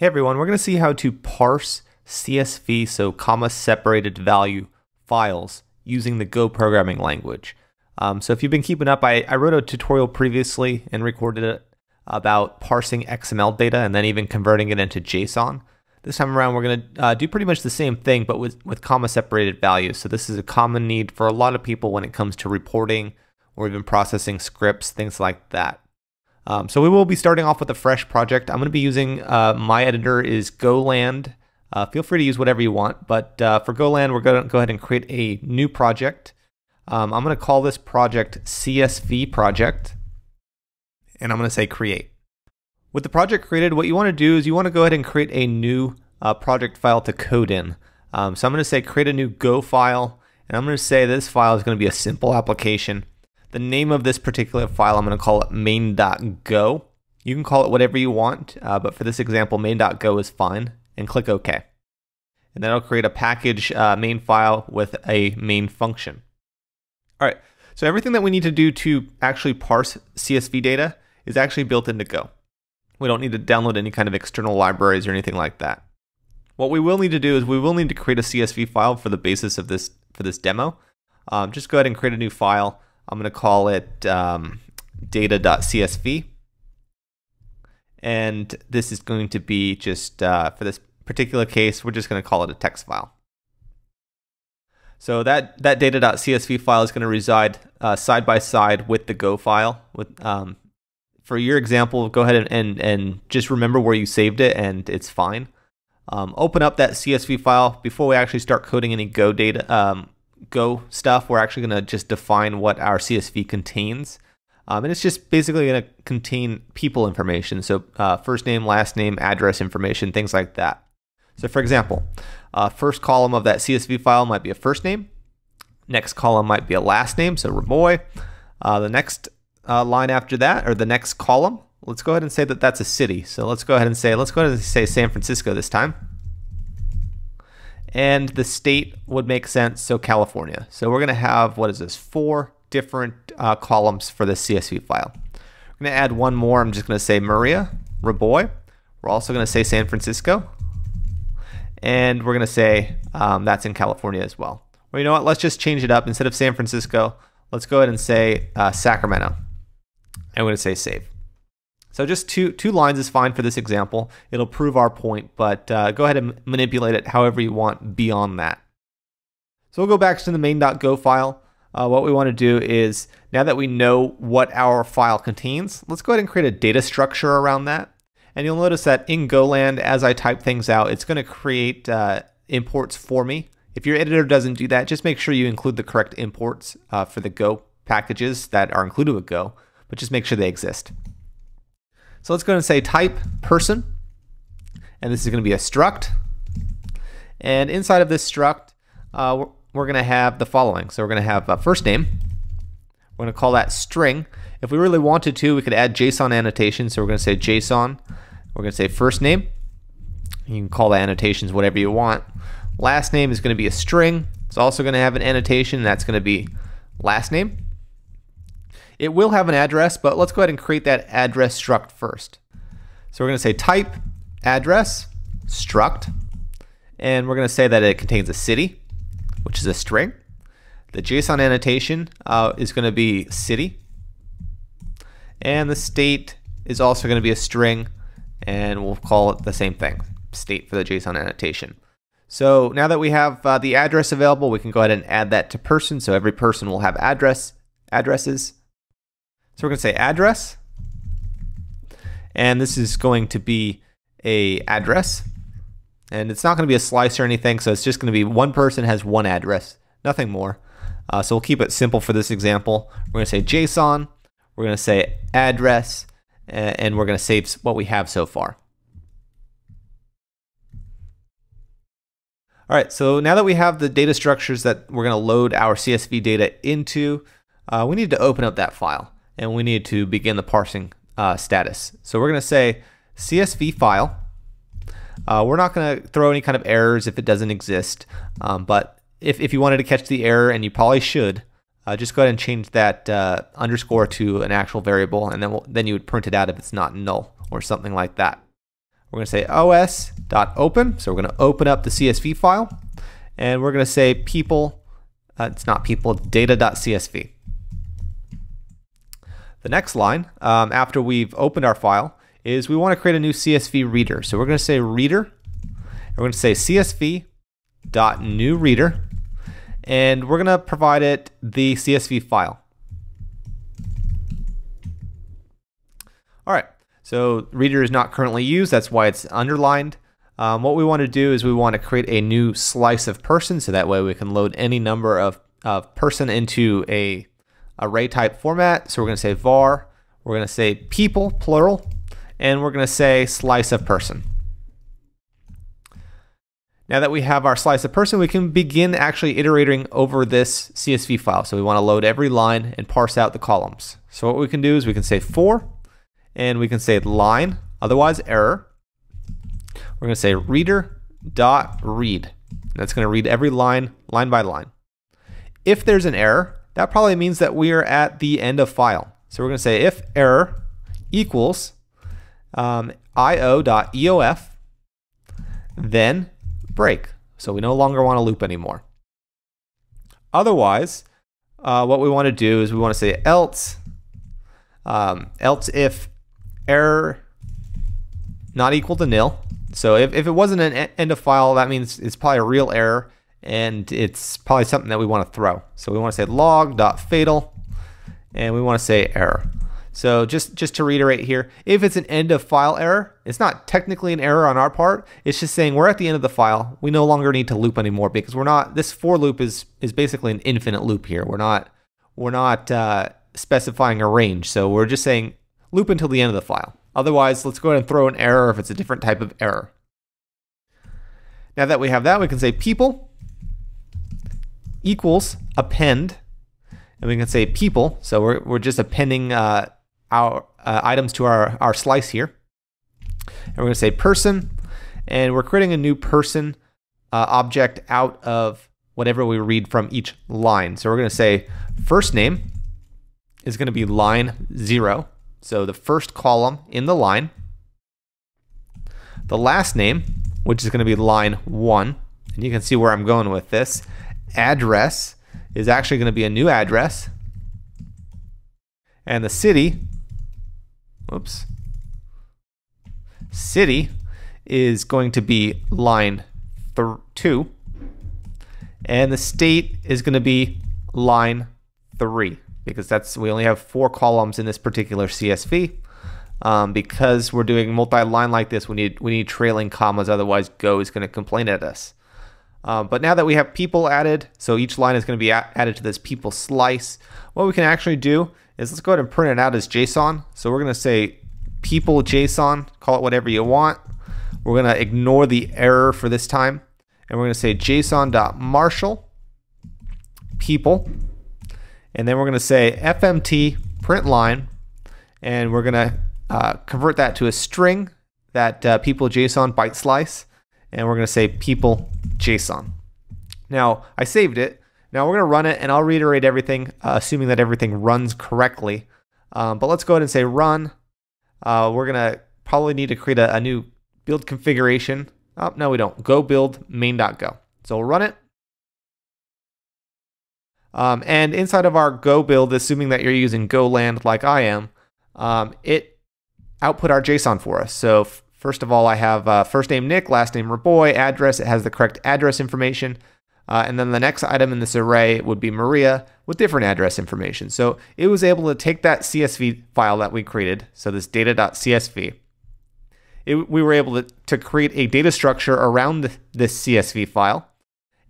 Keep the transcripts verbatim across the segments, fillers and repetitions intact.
Hey everyone, we're going to see how to parse C S V, so comma separated value files, using the Go programming language. Um, so if you've been keeping up, I, I wrote a tutorial previously and recorded it about parsing X M L data and then even converting it into JSON. This time around, we're going to uh, do pretty much the same thing, but with, with comma separated values. So this is a common need for a lot of people when it comes to reporting or even processing scripts, things like that. Um, so we will be starting off with a fresh project. I'm going to be using, uh, my editor is GoLand. Uh, feel free to use whatever you want, but uh, for GoLand, we're going to go ahead and create a new project. Um, I'm going to call this project C S V project, and I'm going to say create. With the project created, what you want to do is you want to go ahead and create a new uh, project file to code in. Um, so I'm going to say create a new Go file, and I'm going to say this file is going to be a simple application. The name of this particular file, I'm going to call it main dot go. You can call it whatever you want, uh, but for this example, main dot go is fine, and click OK. And that'll create a package uh, main file with a main function. All right, so everything that we need to do to actually parse C S V data is actually built into Go. We don't need to download any kind of external libraries or anything like that. What we will need to do is we will need to create a C S V file for the basis of this, for this demo. Um, just go ahead and create a new file. I'm going to call it um, data dot C S V, and this is going to be just, uh, for this particular case, we're just going to call it a text file. So that, that data dot C S V file is going to reside uh, side by side with the Go file. With, um, for your example, go ahead and, and, and just remember where you saved it, and it's fine. Um, open up that C S V file. Before we actually start coding any Go data, um, Go stuff, we're actually going to just define what our C S V contains. Um, and it's just basically going to contain people information. So uh, first name, last name, address information, things like that. So for example, uh, first column of that C S V file might be a first name. Next column might be a last name, so Raboy. Uh, the next uh, line after that, or the next column, let's go ahead and say that that's a city. So let's go ahead and say, let's go ahead and say San Francisco this time. And the state would make sense, so California. So we're going to have, what is this, four different uh, columns for this C S V file. I'm going to add one more. I'm just going to say Maria Raboy. We're also going to say San Francisco. And we're going to say um, that's in California as well. Well, you know what? Let's just change it up. Instead of San Francisco, let's go ahead and say uh, Sacramento. I'm going to say save. So just two, two lines is fine for this example. It'll prove our point, but uh, go ahead and manipulate it however you want beyond that. So we'll go back to the main dot go file. Uh, what we want to do is, now that we know what our file contains, let's go ahead and create a data structure around that. And you'll notice that in GoLand, as I type things out, it's going to create uh, imports for me. If your editor doesn't do that, just make sure you include the correct imports uh, for the Go packages that are included with Go, but just make sure they exist. So let's go ahead and say type person, and this is going to be a struct. And inside of this struct, uh, we're, we're going to have the following. So we're going to have a first name. We're going to call that string. If we really wanted to, we could add JSON annotations. So we're going to say JSON. We're going to say first name. You can call the annotations whatever you want. Last name is going to be a string. It's also going to have an annotation. That's going to be last name. It will have an address, but let's go ahead and create that address struct first. So we're going to say type address struct, and we're going to say that it contains a city, which is a string. The JSON annotation uh, is going to be city, and the state is also going to be a string, and we'll call it the same thing, state for the JSON annotation. So now that we have uh, the address available, we can go ahead and add that to person, so every person will have address addresses. So we're going to say address, and this is going to be a address, and it's not going to be a slice or anything, so it's just going to be one person has one address, nothing more. Uh, so we'll keep it simple for this example. We're going to say JSON, we're going to say address, and we're going to save what we have so far. All right, so now that we have the data structures that we're going to load our C S V data into, uh, we need to open up that file. And we need to begin the parsing uh, status. So we're going to say C S V file. Uh, we're not going to throw any kind of errors if it doesn't exist. Um, but if, if you wanted to catch the error, and you probably should, uh, just go ahead and change that uh, underscore to an actual variable, and then we'll, then you would print it out if it's not null or something like that. We're going to say os.open. So we're going to open up the C S V file. And we're going to say people, uh, it's not people, it's data.csv. The next line, um, after we've opened our file, is we want to create a new C S V reader. So we're going to say reader. And we're going to say csv.newReader. And we're going to provide it the C S V file. All right. So reader is not currently used. That's why it's underlined. Um, what we want to do is we want to create a new slice of person. So that way we can load any number of, of person into a array type format. So we're going to say var. We're going to say people, plural. And we're going to say slice of person. Now that we have our slice of person, we can begin actually iterating over this C S V file. So we want to load every line and parse out the columns. So what we can do is we can say for, and we can say line, otherwise error. We're going to say reader.read. That's going to read every line, line by line. If there's an error, that probably means that we are at the end of file. So we're going to say if error equals um, io.eof, then break. So we no longer want to loop anymore. Otherwise, uh, what we want to do is we want to say else, um, else if error not equal to nil. So if, if it wasn't an end of file, that means it's probably a real error and it's probably something that we want to throw. So we want to say log.fatal and we want to say error. So just, just to reiterate here, if it's an end of file error, it's not technically an error on our part. It's just saying we're at the end of the file. We no longer need to loop anymore because we're not, this for loop is, is basically an infinite loop here. We're not, we're not uh, specifying a range. So we're just saying loop until the end of the file. Otherwise, let's go ahead and throw an error if it's a different type of error. Now that we have that, we can say people equals append, and we can say people. So we're, we're just appending uh, our uh, items to our, our slice here. And we're going to say person, and we're creating a new person uh, object out of whatever we read from each line. So we're going to say first name is going to be line zero. So the first column in the line. The last name, which is going to be line one. And you can see where I'm going with this. Address is actually going to be a new address. And the city, oops, city is going to be line two. And the state is going to be line three. Because that's, we only have four columns in this particular C S V. Um, because we're doing multi-line like this, we need we need trailing commas, otherwise Go is going to complain at us. Um, but now that we have people added, so each line is going to be added to this people slice, what we can actually do is let's go ahead and print it out as JSON. So we're going to say people JSON, call it whatever you want. We're going to ignore the error for this time. And we're going to say json.marshal people. And then we're going to say fmt print line, and we're going to uh, convert that to a string, that uh, people JSON byte slice, and we're going to say people JSON. Now I saved it. Now we're going to run it, and I'll reiterate everything, uh, assuming that everything runs correctly. Um, but let's go ahead and say run. Uh, we're going to probably need to create a, a new build configuration. Oh, no, we don't. Go build main.go. So we'll run it. Um, and inside of our Go build, assuming that you're using Goland like I am, um, it output our JSON for us. So first of all, I have uh, first name Nick, last name Raboy, address. It has the correct address information. Uh, and then the next item in this array would be Maria with different address information. So it was able to take that C S V file that we created, so this data.csv. It, we were able to, to create a data structure around this C S V file.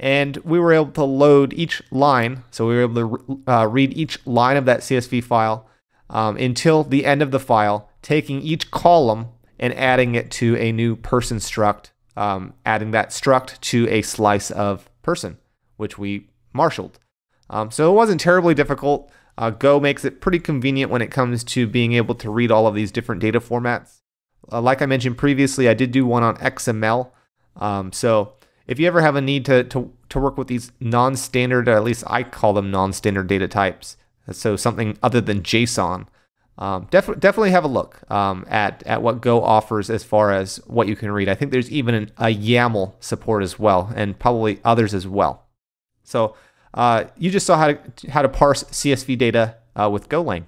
And we were able to load each line, so we were able to uh, read each line of that C S V file um, until the end of the file, taking each column and adding it to a new person struct, um, adding that struct to a slice of person, which we marshaled. Um, so it wasn't terribly difficult. Uh, Go makes it pretty convenient when it comes to being able to read all of these different data formats. Uh, like I mentioned previously, I did do one on X M L, um, so if you ever have a need to, to, to work with these non-standard, or at least I call them non-standard data types, so something other than JSON, um, def definitely have a look um, at, at what Go offers as far as what you can read. I think there's even an, a YAML support as well, and probably others as well. So uh, you just saw how to, how to parse C S V data uh, with Golang.